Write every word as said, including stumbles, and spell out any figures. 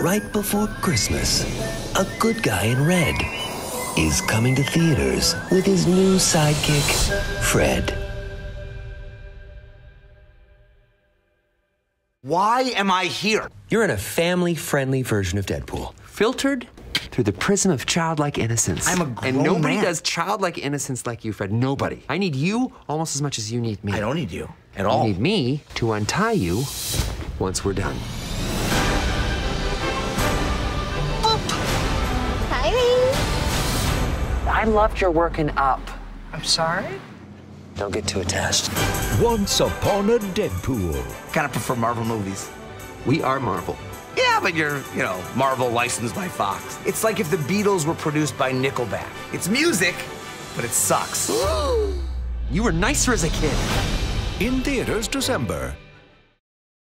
right before Christmas, A Good Guy in Red is coming to theaters with his new sidekick, Fred. Why am I here? You're in a family-friendly version of Deadpool, filtered through the prism of childlike innocence. I'm a grown man. And nobody does childlike innocence like you, Fred. Nobody. I need you almost as much as you need me. I don't need you at all. You need me to untie you once we're done. I loved your work in Up. I'm sorry? Don't get too attached. Once Upon a Deadpool. Kind of prefer Marvel movies. We are Marvel. Yeah, but you're, you know, Marvel licensed by Fox. It's like if the Beatles were produced by Nickelback. It's music, but it sucks. Ooh. You were nicer as a kid. In theaters December.